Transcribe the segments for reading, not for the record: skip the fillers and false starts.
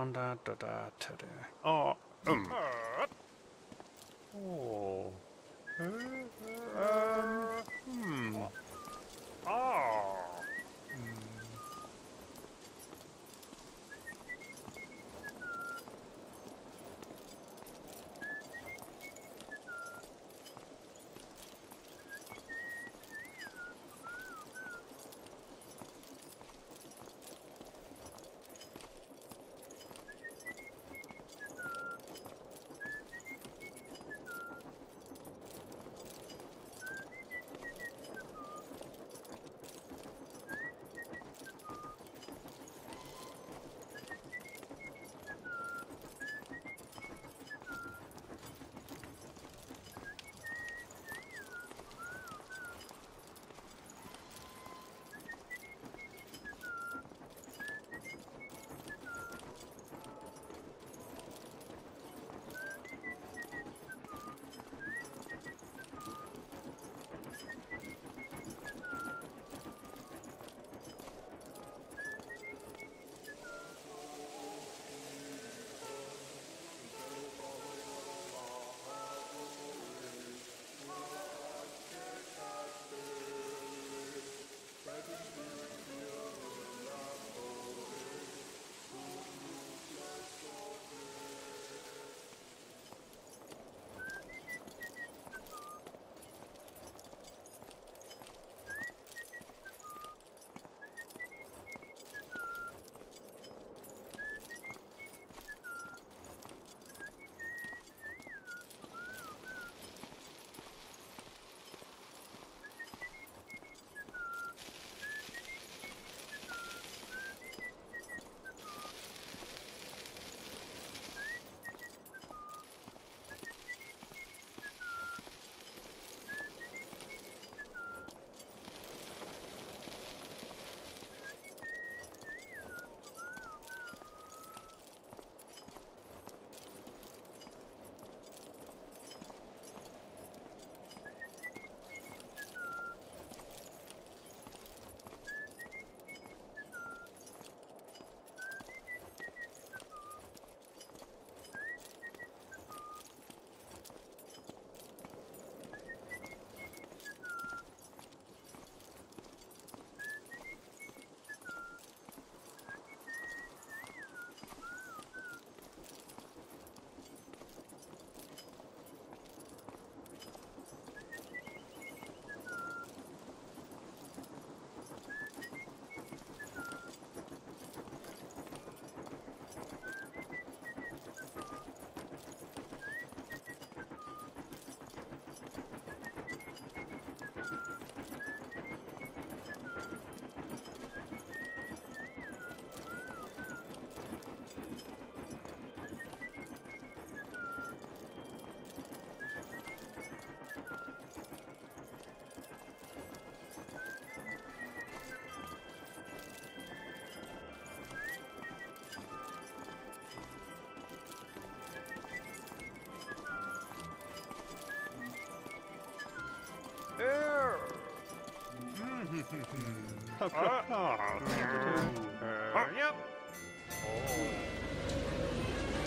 Oh. Oh. Oh.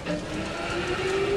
Yep. Oh.